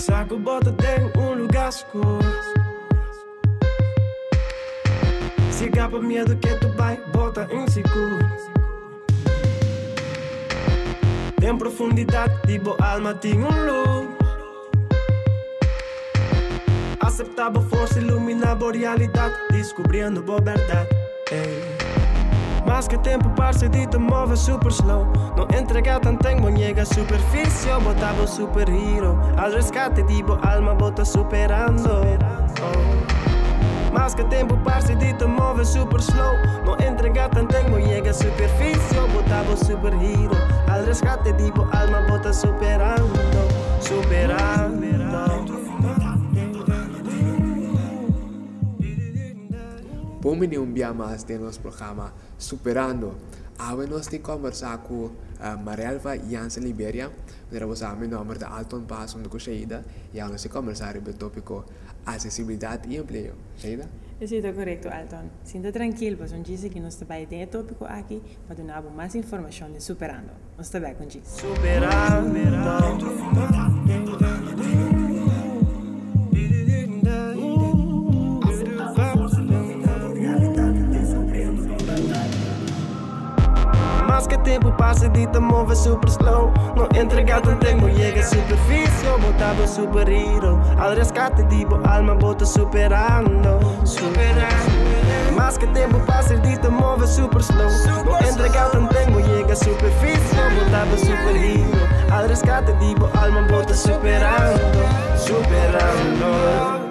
Saco, bota, tenho lugar seguro. Se acaba medo que tu vai, bota inseguro. Tem profundidade e boa alma, tem luz. Aceptar boa força, iluminar boa realidade, descobrindo boa verdade. Mas que tempo parce de te mover super slow. Não entregar tanto tempo, nega superfície. Botar boa superhero, al rescate de boa alma, bota superando. Mas que tempo parce de te mover super slow. Não entregar tanto tempo, nega superfície. Botar boa superhero, al rescate de boa alma, bota superando. Superando. Bienvenido un día más de nuestro programa Superando. Habemos de conversar con Marielva y Jans en Liberia. Tenemos a mi nombre de Alton Paas, un de Sheida, y habemos de conversar sobre el tópico accesibilidad y empleo. Sheida? Eso es correcto, Alton. Siente tranquilo, pues un dice que no está bien de tópico aquí, pero tenemos más información de Superando. No está bien con Jans. Superando. Mas que tempo passa de te mover super slow. Não entregar tanto tempo, chega superfície. Botava superhero, al rescate de boa alma, bota superando. Mas que tempo passa de te mover super slow. Não entregar tanto tempo, chega superfície. Botava superhero, al rescate de boa alma, bota superando. Superando.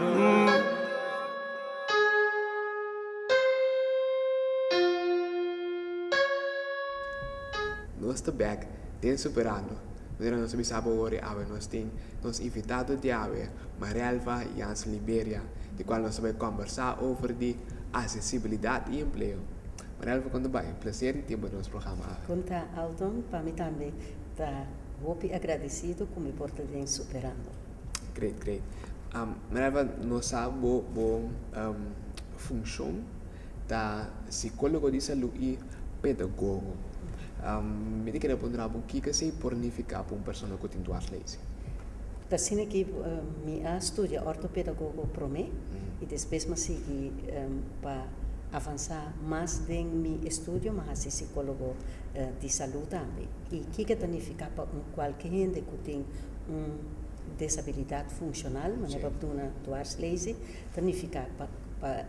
Nuestro back ten superando. Nos mismo ahora a nos invitado de hoy, Marielva y Jans Liberia, de cual nos va a conversar sobre de accesibilidad y empleo. Marielva, ¿cuándo va? Un placer y tiempo en nuestro programa. Conta, Alton, para mí también está muy agradecido con mi porte de superando. Great, great. Marielva, nos sabe función de psicólogo de salud y pedagogo. Me diga que pondrá un que se pornifica para una persona que tiene dudas leyes. Tasine que mi a estudia ortopedagogo promé y después me sigue para avanzar más de mi estudio más a psicólogo de salud también y que tanifica para cualquier gente que tiene una disabilidad funcional, manera para una dudas leyes, tanifica para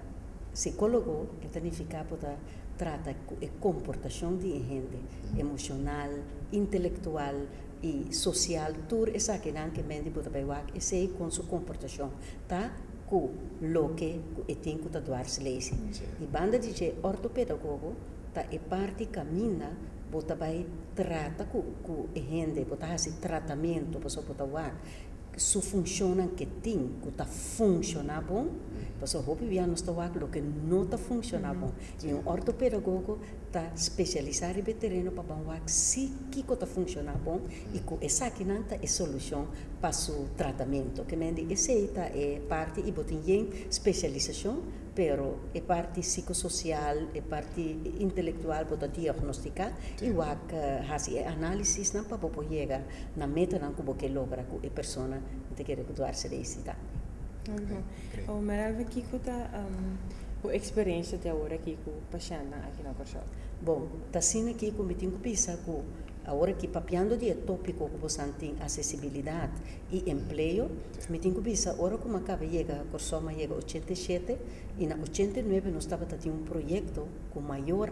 psicólogo que tanifica para trata de comportación de gente, emocional, intelectual y social. Todo eso que dan que mente puede ver es con su comportación. Está con lo que tiene que darse leyes. Y banda de ortopedagogo está en parte camina, puede ver trata con gente, puede hacer tratamiento, puede ver su función que tiene, que funciona bien, pues obviamente no está bien lo que no está funciona bien. Y un ortopedagogo está especializado en el terreno para ver si está funciona bien y que esa que no es solución para su tratamiento. Que me dice, esa es la parte y tiene especialización, pero es parte psicosocial, es parte intelectual para diagnosticar y hacer análisis para poder llegar a la meta que logra que la persona te quiere cuidarse de esta. O Marielva, ¿qué experiencia te ahora aquí con pacientes aquí en Corsoma? Bueno, también aquí con mi tengo pisa con ahora que papiando de tópico como santín accesibilidad y empleo, me tengo pisa ahora como acaba llega Corsoma llega 87 y en 89 nos estaba teniendo un proyecto con mayor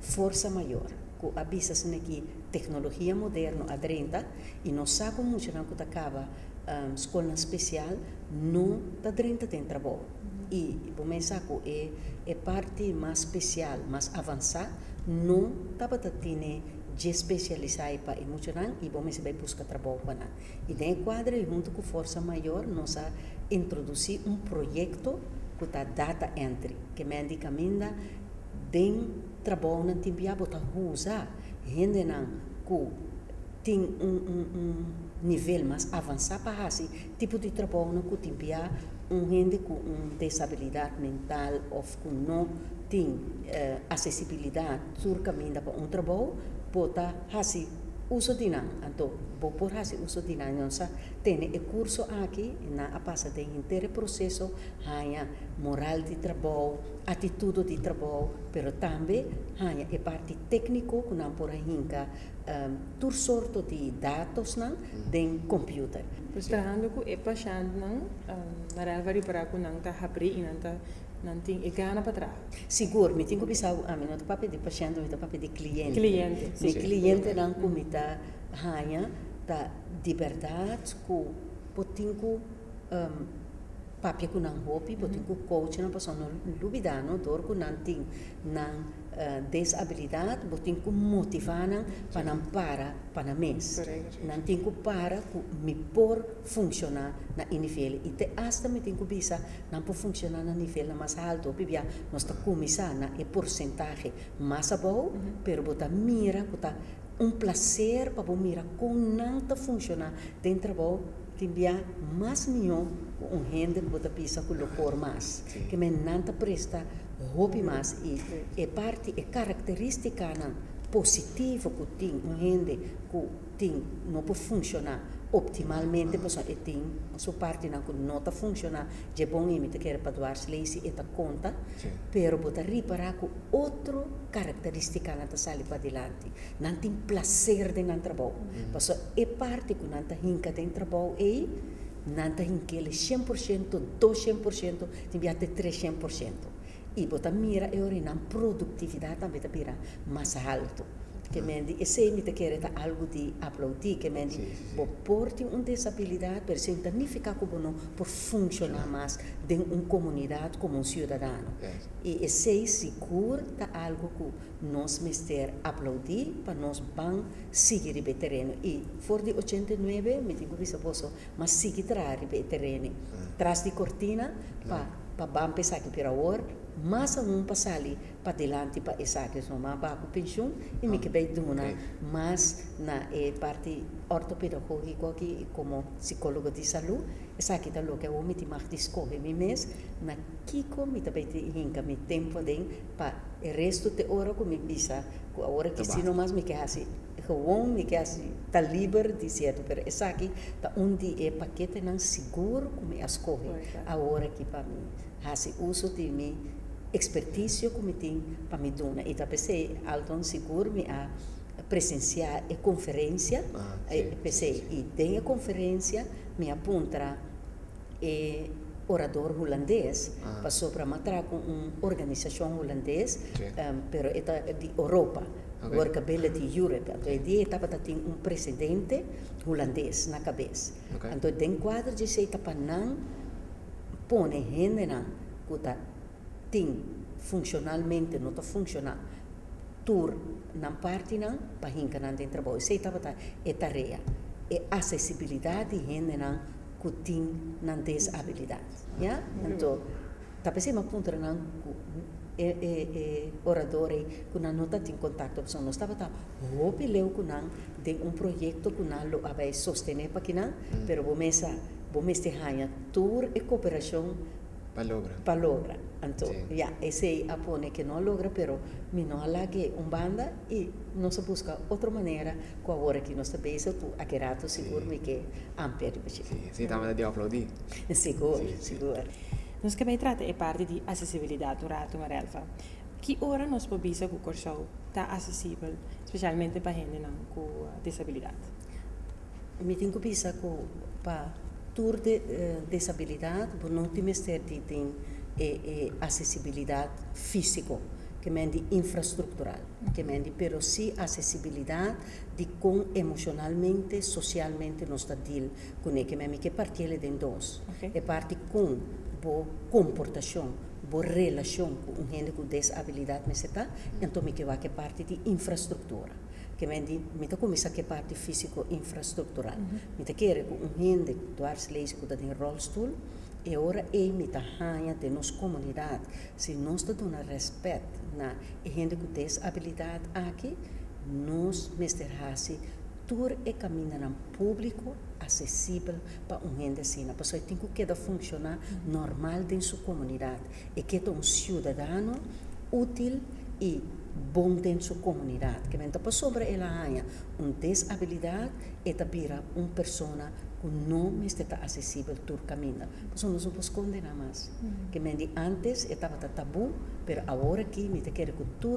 fuerza mayor. Que avisas en aquí tecnología moderna a 30 y no saco mucho que te acaba escuela especial no da 30 de trabajo y me saco es parte más especial más avanzada no te tiene ya especializada para mucho y me se va a buscar trabajo y de cuadro junto con fuerza mayor nos ha introducido un proyecto que está data entry que me indica minda den trabalho na timbia bota usa gente não que tem nível mais avançado para esse tipo de trabalho na timbia gente com desabilidade mental ou que não tem acessibilidade sur caminho para trabalho bota esse uso dinang ato popora si uso dinang yonsa tene e curso aqui na a passa de inteiro processo hanya moral de trabalho, atitude de trabalho, pero também hanya e parte técnico kuna pora hinka tur sorto de dados nan den computer. Prestando ku e passando nan Marielva para ku nan ta hapri inanta nanting igana patra. Sigur, me tingo pisau amin no papel de paciente, no papel de cliente. Cliente, sim. Cliente não comita hanya ta de verdade ku potingo papia ku nang hopi, potingo coach na pessoa no lubidano, dor ku nanting nang desabilidade, potingo motivana para mes. Nanting ku para ku me por funcionar na nível e te asta me tingo bisa não por funcionar na nível mais alto, pibia nós ta começar na e porcentagem mais abo, pero bota mira ku ta prazer para mira com não ta funcionar dentro bo timbia mais mio um rende bota pisa ku locor mais que men não ta presta hobby mais e parte e característica na positivo que tem rende que tem não pode funcionar optimalmente, pois é tem sua parte na que não está funcionando, é bom e me te quer para Eduardo Silesi e te conta, pero botar reparar que outro característica na sali para delante, não tem prazer de não trabalho, pois é parte que não está hinca de trabalho e não está hinca ele 100%, 200%, tem até 300%. E botar mira e orinar produtividade também para mais alto que mendi esse me te quer tá algo de aplaudir que mendi por porte desabilidade per significa como não por funcionar mais de uma comunidade como cidadão e esse seguro tá algo que nós mister aplaudir para nós ban seguir o terreno e for de 89 me digo isso posso mas seguir trair o terreno tras de cortina para pensar que pela hora mas um passali para delante para essa questão mas para o pensão e me que bem dona mas na parte ortopedagógica que como psicólogo de saúde essa que tá louca eu me te marco descobre me mês na Kiko me tá bem hinca me tempo de para o resto de hora que me pisa que agora que se não mais me quer assim gewoon me quer assim tá livre de certo pero essa que tá onde é paquete não seguro como me escolhe agora que para mim assim uso de mim expertício que me tem para me donar e também sei Alton seguro me a presenciar a conferência pensei e tem a conferência me aponta e orador holandês passou para matar com uma organização holandês pero é de Europa Workability Europe então é de etapa tem um presidente holandês na cabeça então tem quadro de seita para não pone gente na cuta tem funcionalmente não está funcionando tur na parte não para hincanan de trabalho isso aí tá para é tarefa é acessibilidade de gente não que tem não desabilidade já então tá pensando apontar não oradores que não está em contato com nós estava tá houve leu que não tem um projeto que não lo vai sostener para que não, pero vamos estrear tour e cooperação para lograr então já esse apone que não logra, pero me não alague banda e não se busca outra maneira com a hora que nós sabemos tu a que rato seguro me que ampere sim sim também de aplaudir seguro nós que bem trata é parte de acessibilidade do rato Marielva que ora nós podemos que o curso tá acessível especialmente para gente não com disabilidade me tenho que pensar com para tour de desabilidade, por não te mester tem acessibilidade físico, que mende infraestrutural, que mende, pero sim acessibilidade de com emocionalmente, socialmente nós está deal com ele, que mende que parte ele tem dois, é parte com boa comportação. Boa relação com gente com desabilidade, mas está então me que vai que parte de infraestrutura, que mendi me tá começa que parte físico infraestrutural, me tá querer com gente do Arsley que tá em rolstool e ora é me tá hanya de nossa comunidade, se nós tá dando respeito na gente com desabilidade aqui, nós mesterhasi tour e caminha no público acessível para gente assim, a pessoa tem que funcionar normal dentro da sua comunidade e que é um cidadão útil y bonden su comunidad. Que venta por sobre el año, una deshabilidad es una persona que no está accesible al camino. Pues no se puede condenar más. Que antes estaba tabú, pero ahora aquí me quiere que tú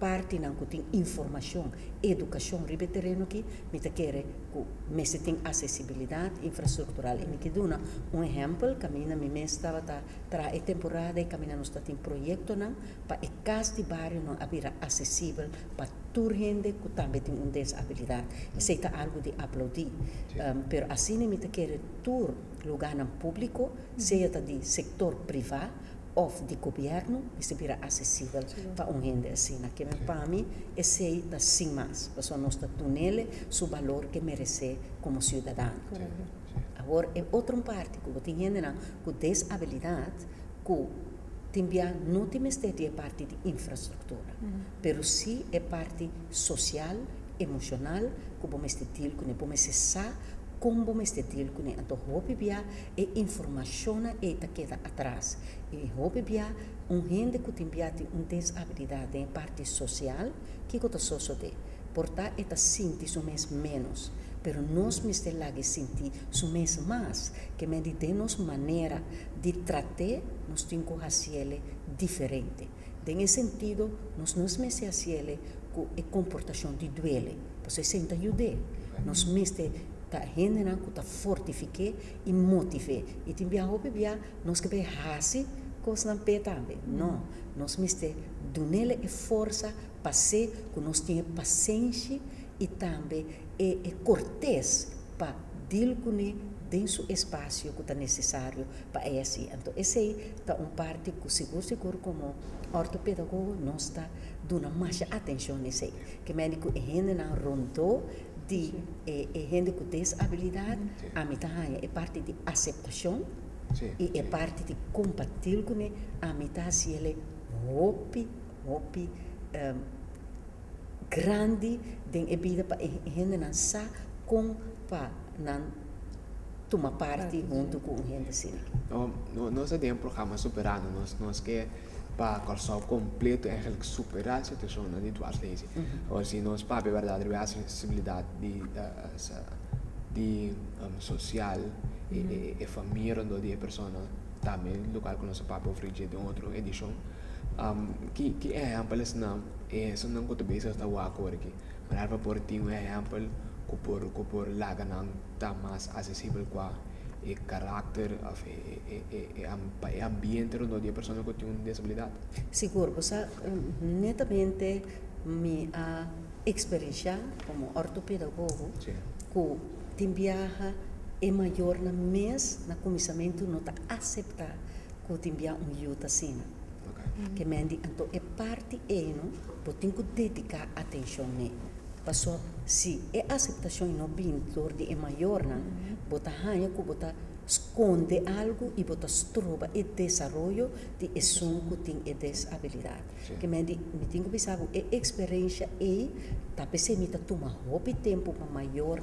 parte de la información, educación, ribe terreno que me quiere que me se tenga accesibilidad infraestructural. Y me quedo un ejemplo, camina mi mes estaba tras temporada y camina nos está en proyecto para el caso de barrio no haber accesible para toda gente que también tiene una deshabilidad. Eso es algo de aplaudir. Pero así me quiere todo lugar en público, sea de sector privado, of de gobierno se vira accesible para un gente así. Que para mí es sin más, para nuestro túnel, su valor que merece como ciudadano. Ahora, en otra parte, que tiene una deshabilidad, que no es parte de infraestructura, pero sí es parte social, emocional, que podemos decir, como me está diciendo, entonces, información queda atrás. Y un gente que tiene una deshabilidad en parte social, que es lo que sucede. Por tanto, siente su mes menos, pero nos mistelage sentir su mes más, que me denos manera de tratar nos tengo hacerle diferente. En ese sentido, nos no es hacerle con comportación de duele, pues se siente ayudar, nos mistel ta gente na kuta fortifique y motive y timbia hope bia nos que be hasi cosna petambe no nos miste dunele e força passe que nos tinha paciência e também e cortês para dilcune dentro do espaço que está necessário para esse. Então, esse é uma parte que, seguro, como ortopedagogo, nós está dando mais atenção nesse. Que médico e gente na rondou de gente com desabilidade, a metade é parte de aceitação e é parte de compartilhar com a metade se ele hopi grande tem vida para gente nascer com para toma parte junto com gente assim. Nós temos programa Superando, nós que para Corsoma completo é realmente superar a situação de Eduardo Silesi. Ou se nós para a verdade a acessibilidade de social e família onde a pessoa também local que nós para oferecer de outra edição. Que exemplos não é só não que base está o acordo aqui. Mas para por ti um exemplo que por laga não está mais acessível qua el carácter el ambiente donde hay personas que tienen disabilidad. Seguro, o sea, netamente mi experiencia como ortopedagogo que te viaja es mayor en el mes en el comenzamiento no te acepta que te envía un ayuda así que me han dicho, entonces es parte de no, pero tengo que dedicar atención a él. Pasó, si la aceptación no viene de mayor, bota hanya que bota esconde algo y bota estroba el desarrollo de eso que tiene deshabilidad. Que me tengo que pensar que la experiencia es, también se me toma un tiempo para mayor,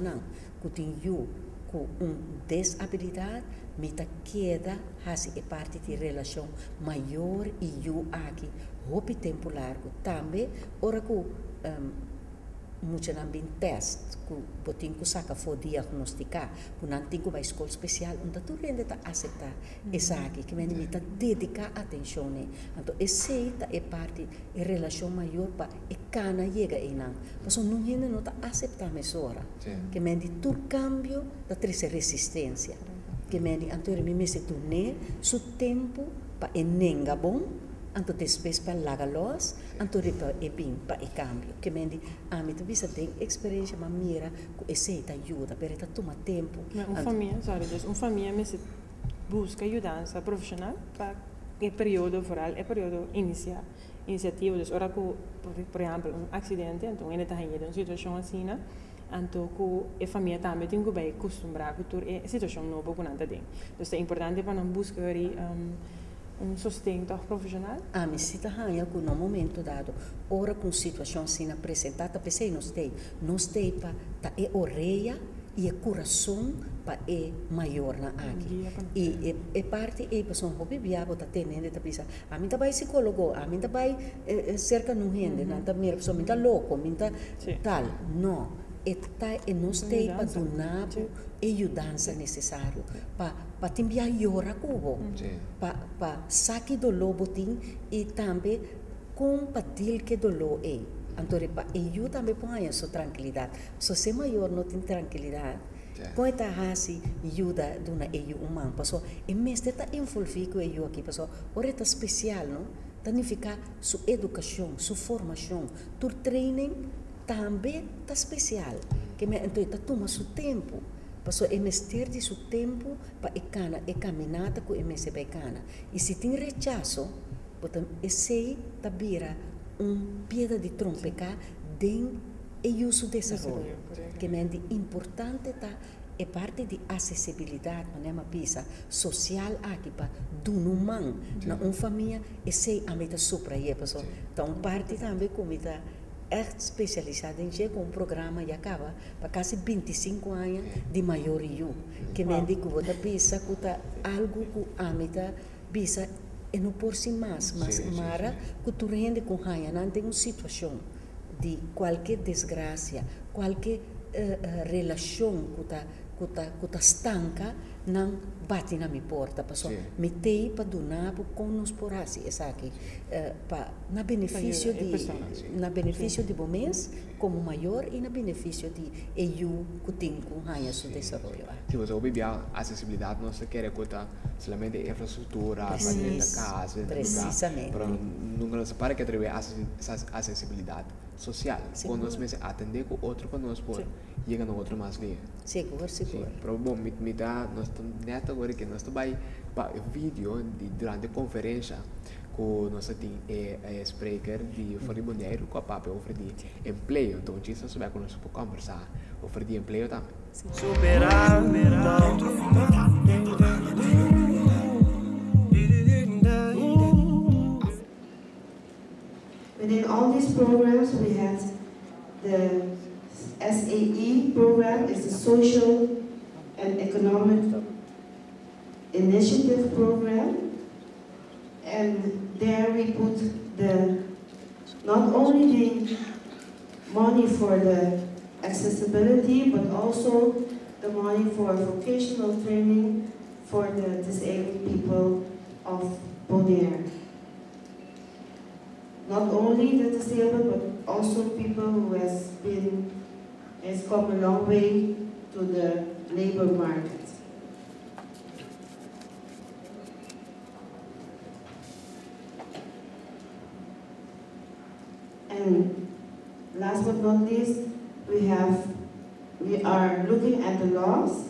que tengo con una deshabilidad, me queda hace parte de relación mayor y yo aquí, un tiempo largo. También, ahora que muchos también test que tengo que sacar para diagnosticar, porque no tengo una escuela especial donde tú gente te acepta exacto, que me necesita dedicar atención. Entonces, esa es parte de la relación mayor para que no llegue a nada. Porque no gente no te acepta mesora, que me necesita tu cambio de tres resistencia, que me necesita entonces me necesita tener su tiempo para enenga bon. Entonces, después para la galos, entonces para el cambio. Que me dice, a mí también tengo experiencia, pero mira, ese te ayuda, pero te toma tiempo. Una familia, una familia me busca ayudanza profesional para el periodo foral, el periodo inicial, iniciativa. Entonces, ahora, por ejemplo, un accidente, entonces, en una situación así, entonces, la familia también tiene que acostumbrarse a la situación nueva que antes tiene. Entonces, es importante para buscar un sustento profesional. A mí sí está en algún momento dado, ahora con situación sin presentar, pensé, no estoy para orella e coração para é maior na aqui e parte é pessoa hobby biabo tá tendo tá pisa a mim tá vai psicólogo a mim tá vai cerca não rende não tá minha pessoa mim tá louco mim tá tal não é tá é nós tem para donar e ajudança necessário para te enviar hora cubo para saque do lobo tem e também compartilhar que dolor é então para eu também ponho sua tranquilidade só ser maior não tem tranquilidade quando está assim ajuda de uma eu humana pessoa e mesmo está envolvido eu aqui pessoa ora está especial não significa sua educação sua formação seu training também está especial que me então está toma seu tempo pessoa é mestre de seu tempo para ecana é caminhada com mestre para ecana e se tem rechaço portanto esse tabira pedra de trompeca tem e uso desenvolvimento que é importante tá é parte de acessibilidade né uma pisa social aqui para do humano na família esse a meta supra aí pessoal então parte também comida é especializada em chegar um programa e acaba para quase 25 anos de maioria que me indico outra pisa que tá algo que a meta pisa e não por si mais, mas Mara, que tu rende com raia, não tem uma situação de qualquer desgraça, qualquer relação que tá estanca, não bate na minha porta, pessoal. Me tem para donar com nos porasse, sabe? Para na benefício de bomes como maior e na benefício de eu que tenho com raia seu desenvolvimento. Tipo, se eu beber acessibilidade, não se quer contar somente infraestrutura, dentro da casa, precisamente. Para não se para que atreve acessibilidade social. Quando nós mesmo atender com outro para nós por chega no outro mais dia. Seguro. Provavelmente me dá nós neto agora que nós também para vídeo durante a conferência com nossa team é speaker de fora de Bonaire com a papo oferecer emprego então isso nós vai conosco para conversar oferecer emprego também. Superando. Within all these programs, we had the SAE program, is the Social and Economic Initiative program. And there we put the, not only the money for the accessibility, but also the money for vocational training for the disabled people of Bonaire. Not only the disabled, but also people who has come a long way to the labor market. And last but not least, we are looking at the laws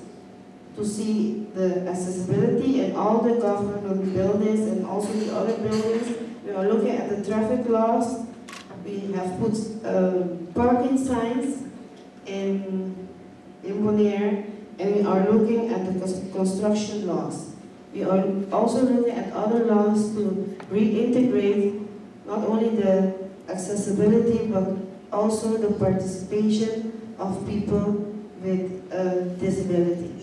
to see the accessibility in all the government buildings and also the other buildings. We are looking at the traffic laws. We have put parking signs in Bonaire, and we are looking at the construction laws. We are also looking at other laws to reintegrate not only the accessibility, but also the participation of people with disability.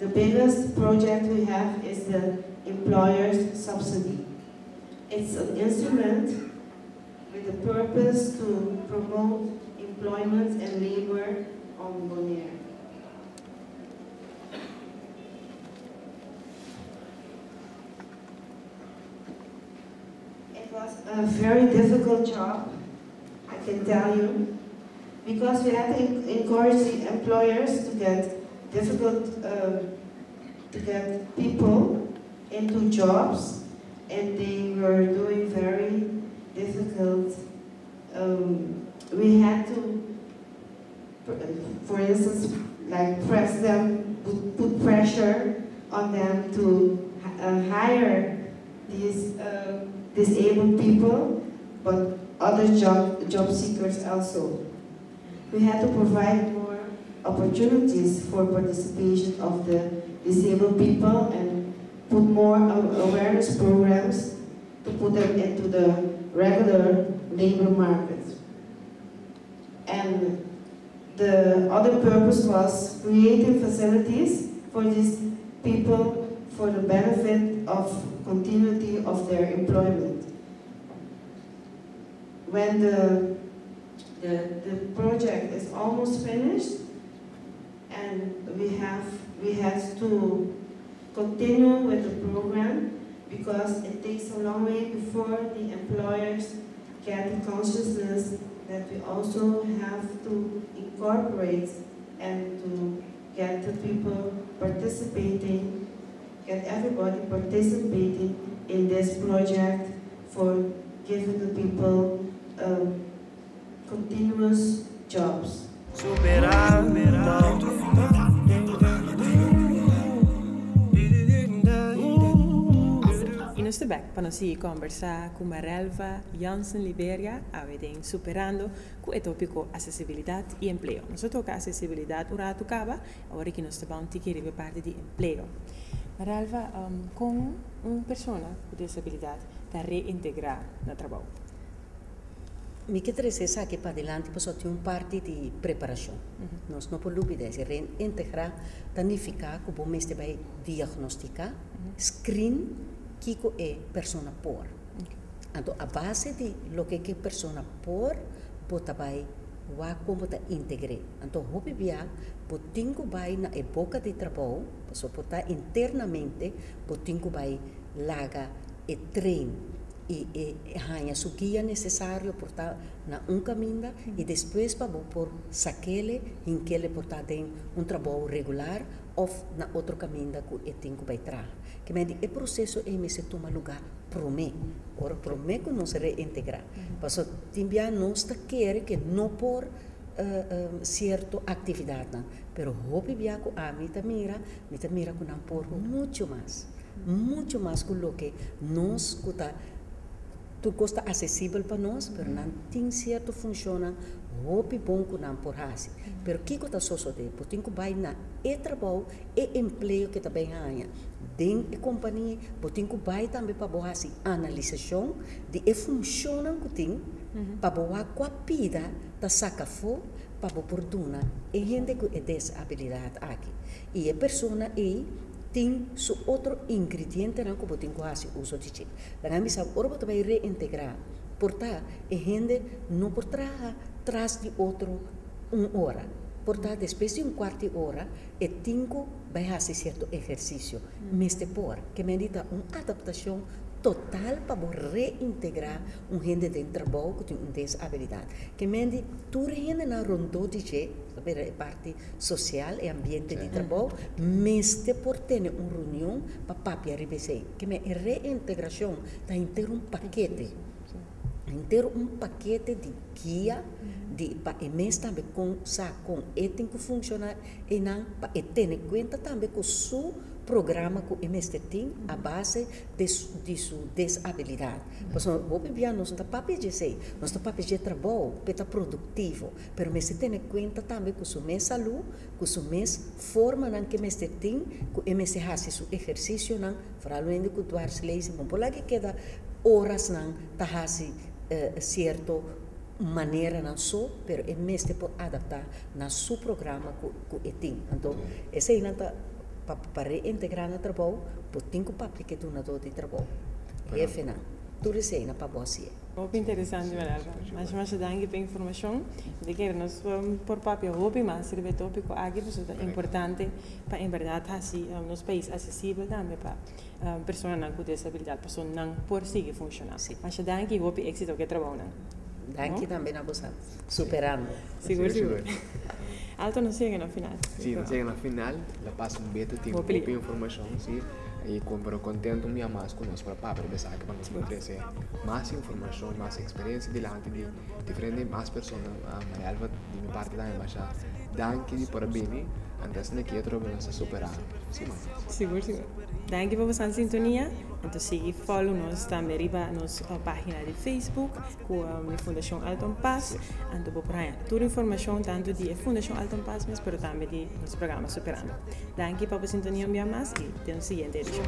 The biggest project we have is the employer's subsidy. It's an instrument with the purpose to promote employment and labor on Bonaire. It was a very difficult job, I can tell you, because we had to encourage the employers to get difficult to get people into jobs, and they were doing very difficult. We had to, for instance, like press them, put pressure on them to hire these disabled people, but other job seekers also. We had to provide more opportunities for participation of the disabled people and put more awareness programs to put them into the regular labor market. And the other purpose was creating facilities for these people for the benefit of continuity of their employment. When the project is almost finished, and we had to continue with the program because it takes a long way before the employers get the consciousness that we also have to incorporate and to get the people participating, get everybody participating in this project for giving the people continuous jobs. Neste back panosi conversar com Marielva, Jans em Liberia, aveden superando com o tópico acessibilidade e emprego. Nós toca acessibilidade ora tocava, agora que nós estamos tiquereve parte de emprego. Marielva, com pessoa com disabilidade tá reintegrar no trabalho. Mi que interessa que para adelante posso ter parte de preparação. Nós não podemos dizer reintegrar, danificar, como mestre vai diagnosticar, screen Kiko é persona por. Então, a base de lo que persona por, bota vai, wa como bota integre. Então, hoje via, botingo vai na época de trabalho, posso botar internamente, botingo vai laga e trein e ganha su guia necessário portar na caminho e depois para por saquele em que ele portar tem trabalho regular ou na outro caminho que eu tenho que entrar. Que me diz, o processo é me se toma lugar para mim. Ora, para mim que não se reintegrar. Porque também nós queremos que não por certa atividade. Mas hoje eu que a mim mira que não por muito mais que o que nós que está tu custa acessível para nós, mas não tem certo funciona hoje bom que não por assim. Mas o que está sucedendo? Porque vai na trabalho e emprego que também ganha. Dentro da companhia, porque vai também para boa assim analisação de e funciona que tem para boa qual pida da saca for para por dona e gente que é dessa habilidade aqui e a pessoa aí tem su outro ingrediente não que botem quase uso de chip. Da minha missão agora botar vai reintegrar, portar e gente não por trás de outro hora, portar depois de quarto hora e cinco vai fazer certo exercício, mesmo por que medita adaptação total para reintegrar gente dentro do trabalho que tem desabilidade. Que mende toda gente na rondô de che, saber a parte social e ambiente de trabalho, mesmo por ter uma reunião para papiar e pensar. Que a reintegração está inteiro paquete. Inteiro paquete de guia, de para emes também com sacon, e tem que funcionar e não para ter em conta também com sua programa que o mestre tem a base de sua desabilidade. Porque nós não podemos dizer, nós não podemos dizer trabalho, que está produtivo, mas o mestre tem em conta também que sua mesma saúde, que sua mesma forma que o mestre tem, que o mestre faz seu exercício, falando com o Eduardo Silesi, que queda horas não está fazendo certo maneira não só, mas o mestre pode adaptar no seu programa que tem. Então, esse aí não está para reintegrar no trabalho, tem que aplicar do lado de trabalho. E é final. Tudo isso é para você. Muito interessante, Marielva. Mas mais tarde para informação, de que nós por papel hobby, mas o tópico aqui é importante para em verdade assim nos países acessível também para pessoas com disabilidade, pessoas não por si funcionar. Mas tarde hobby existe o que trabalha. Tarde também na bolsa superando. Seguro. Alto não chega no final. Sim, não chega no final. La passo beta, tenho pouca informação, sim. E compro contento me amas com nós para pensar que vamos oferecer mais informação, mais experiência diante de diferentes mais pessoas. A Marielva de minha parte também, mas já danke de parabéns. Antes de que eu trouxe nós a superar. Sim, seguro, seguro. Danke por vossa sintonia. Então siga follow nos também riba nos página de Facebook com a Fundashon Alton Paas. Então vou para toda informação tanto de Fundashon Alton Paas, mas também de nosso programa Superando. Danke por vossa sintonia um dia mais e até o seguinte vídeo.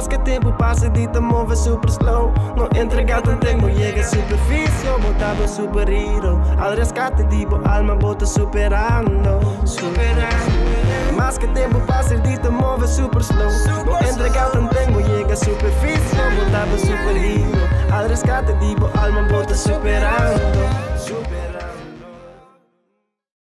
mas que tempo passa e te move super slow. Não entregar tanto tempo, chega superfície. Botado super hero, al rescate tipo alma bota superando. Superando. Mas que tempo passa e te move super slow. Não entregar tanto tempo, chega superfície. Botado super hero, al rescate tipo alma bota superando. Superando.